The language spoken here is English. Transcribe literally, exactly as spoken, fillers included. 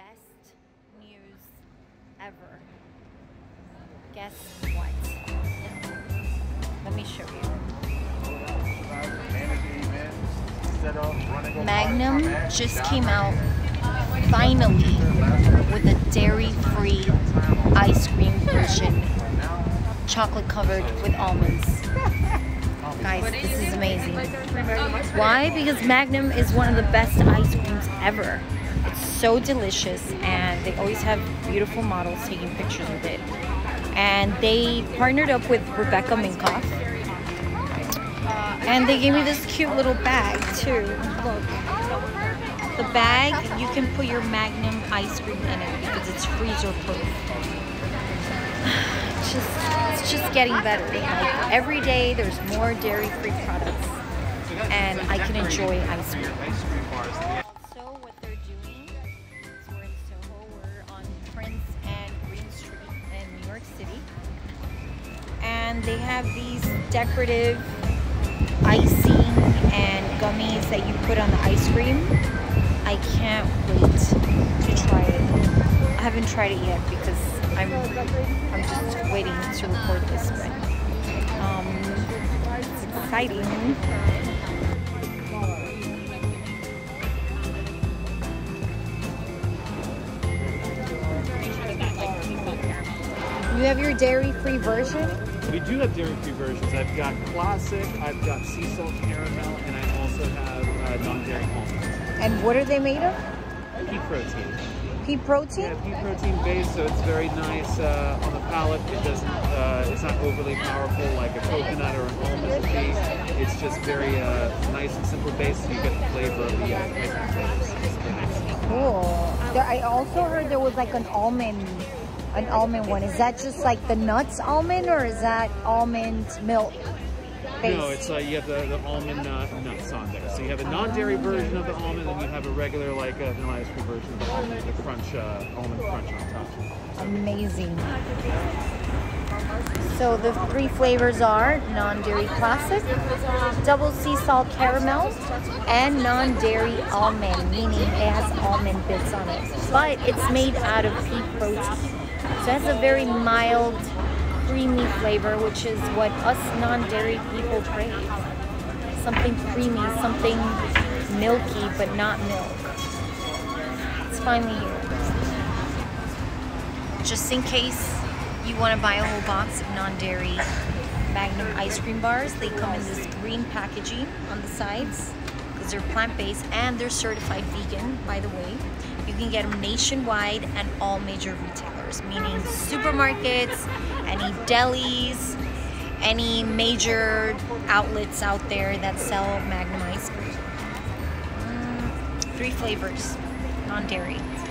best news ever. Guess what? Let me show you. Magnum just came out finally with a dairy-free ice cream version, chocolate covered with almonds. Guys, this is amazing. Why? Because Magnum is one of the best ice creams ever. It's so delicious, and they always have beautiful models taking pictures with it. And they partnered up with Rebecca Minkoff. And they gave me this cute little bag too. Look. The bag, you can put your Magnum ice cream in it because it's freezer proof. Just, it's just getting better. Like, every day there's more dairy-free products and I can enjoy ice cream. Also, what they're doing is we're in Soho, we're on Prince and Green Street in New York City, and they have these decorative icing and gummies that you put on the ice cream. I can't wait to try it. I haven't tried it yet because I'm, I'm just waiting to record this, but um, it's exciting. You have your dairy-free version? We do have dairy-free versions. I've got classic, I've got sea salt caramel, and I also have uh, non-dairy almonds. And what are they made of? Pea protein. Pea protein? Yeah, pea protein base, so it's very nice uh, on the palate. It doesn't, uh, it's not overly powerful like a coconut or an almond base. It's just very uh, nice and simple base, so you get the flavor of the ice cream. Cool. There, I also heard there was like an almond, an almond one. Is that just like the nuts almond, or is that almond milk? Base. No, it's like uh, you have the, the almond uh, nuts on there. So you have a non-dairy version of the almond, and you have a regular, like, uh, vanilla ice cream version of the almond, the crunch, uh, almond crunch on top. Amazing. So the three flavors are non-dairy classic, double sea salt caramel, and non-dairy almond, meaning it has almond bits on it. But it's made out of pea protein. So it has a very mild, creamy flavor, which is what us non-dairy people crave. Something creamy, something milky, but not milk. It's finally here. Just in case you want to buy a whole box of non-dairy Magnum ice cream bars, they come in this green packaging on the sides because they're plant-based and they're certified vegan, by the way. You can get them nationwide and all major retailers, meaning supermarkets, any delis, any major outlets out there that sell Magnum ice cream. Mm, three flavors, non-dairy.